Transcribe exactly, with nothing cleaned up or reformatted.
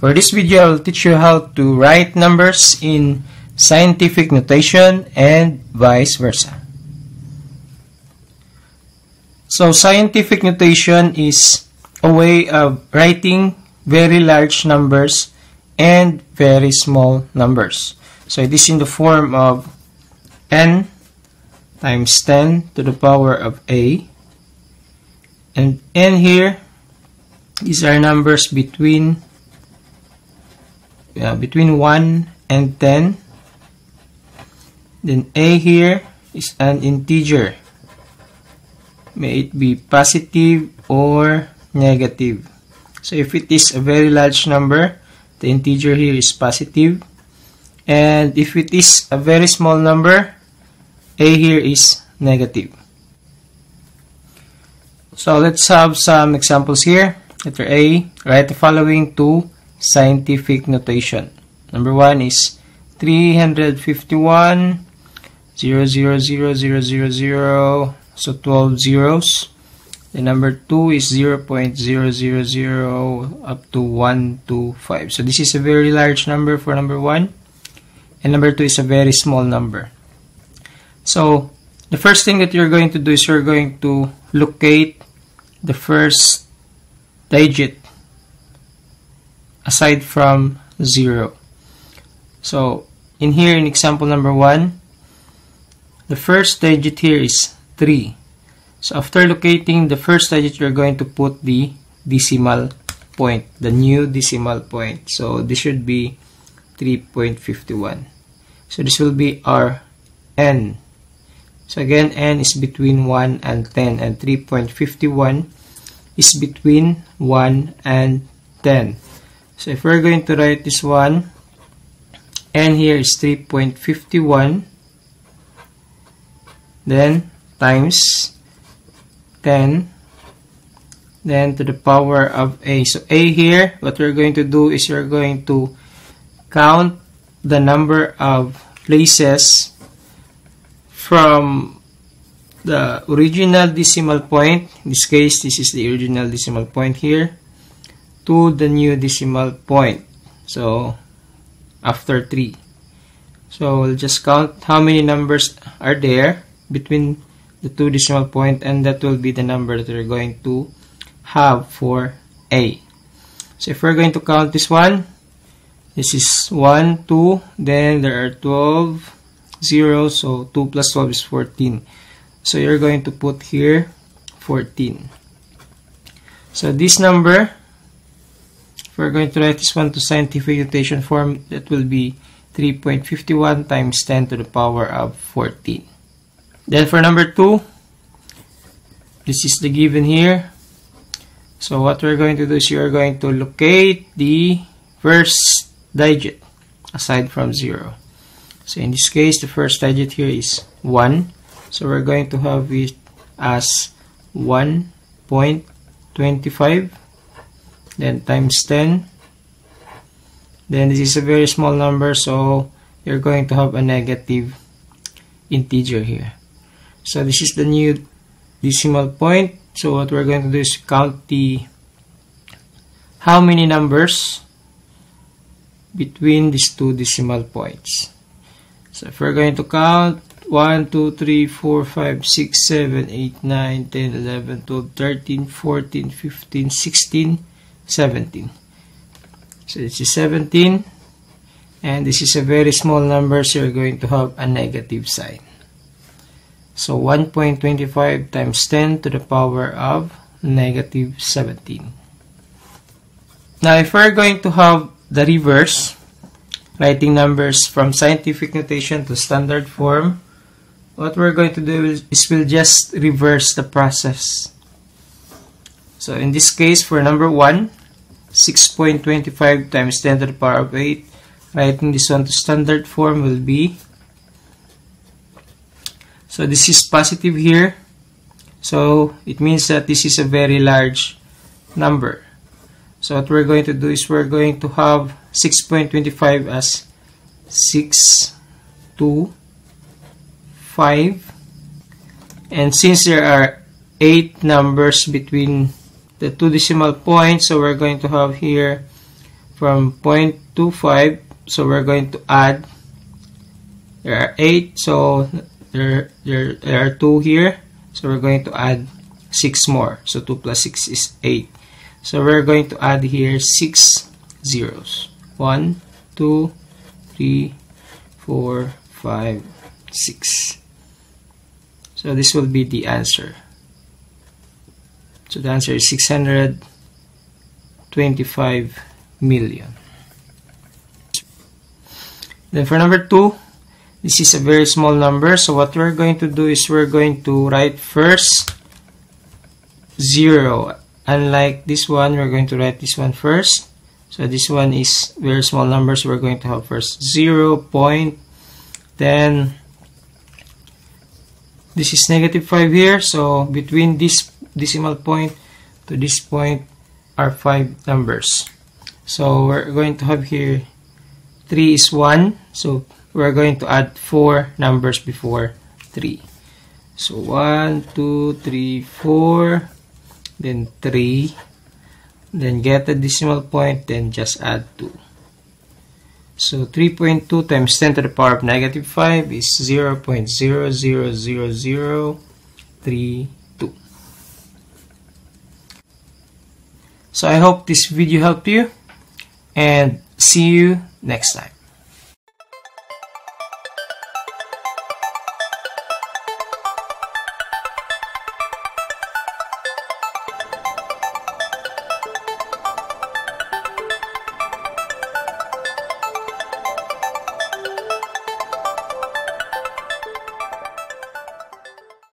For this video, I'll teach you how to write numbers in scientific notation and vice versa. So scientific notation is a way of writing very large numbers and very small numbers. So it is in the form of n times ten to the power of a. And n here, these are numbers between uh, between one and ten. Then a here is an integer. May it be positive or negative. So if it is a very large number, the integer here is positive. And if it is a very small number, a here is negative. So let's have some examples here. Letter A, write the following to scientific notation. Number one is three hundred fifty-one, zero, zero, zero, zero, zero, zero, so twelve zeros. The number two is zero point zero zero zero up to one two five. So this is a very large number for number one. And number two is a very small number. So the first thing that you're going to do is you're going to locate the first digit aside from zero. So in here, in example number one, the first digit here is three. So after locating the first digit, you're going to put the decimal point, the new decimal point. So this should be three point five one. So this will be our n. So again, n is between one and ten, and three point five one is between one and ten. So if we're going to write this one, n here is three point five one, then times ten, then to the power of a. So a here, what we're going to do is you're going to count the number of places from the original decimal point. In this case, this is the original decimal point here, to the new decimal point, so after three. So we'll just count how many numbers are there between the two decimal point, and that will be the number that we're going to have for a. So if we're going to count this one, this is one, two, then there are twelve zeros, so two plus twelve is fourteen. So you're going to put here fourteen. So this number, if we're going to write this one to scientific notation form, that will be three point five one times ten to the power of fourteen. Then for number two, this is the given here. So what we're going to do is you're going to locate the first digit aside from zero. So in this case, the first digit here is one. So we're going to have it as one point two five, then times ten. Then this is a very small number, so you're going to have a negative integer here. So this is the new decimal point. So what we're going to do is count the how many numbers between these two decimal points. So if we're going to count one, two, three, four, five, six, seven, eight, nine, ten, eleven, twelve, thirteen, fourteen, fifteen, sixteen, seventeen. So this is seventeen, and this is a very small number, so you're going to have a negative sign. So one point two five times ten to the power of negative seventeen. Now if we're going to have the reverse, writing numbers from scientific notation to standard form, what we're going to do is, is we'll just reverse the process. So in this case, for number one, six point two five times ten to the power of eight, writing this one to standard form will be, so this is positive here, so it means that this is a very large number. So what we're going to do is we're going to have six point two five as six, two, five. And since there are eight numbers between the two decimal points, so we're going to have here from zero point two five. So we're going to add, there are eight, so there, there, there are two here, so we're going to add six more. So two plus six is eight. So we're going to add here six zeros. one, two, three, four, five, six. So this will be the answer. So the answer is six hundred twenty-five million. Then for number two, this is a very small number. So what we're going to do is we're going to write first zero. Unlike this one, we're going to write this one first. So this one is very small numbers. We're going to have first zero, point, then this is negative five here. So between this decimal point to this point are five numbers. So we're going to have here three is one. So we're going to add four numbers before three. So one, two, three, four, then three. Then get a decimal point, then just add two. So three point two times ten to the power of negative five is zero point zero zero zero zero three two. So I hope this video helped you, and see you next time.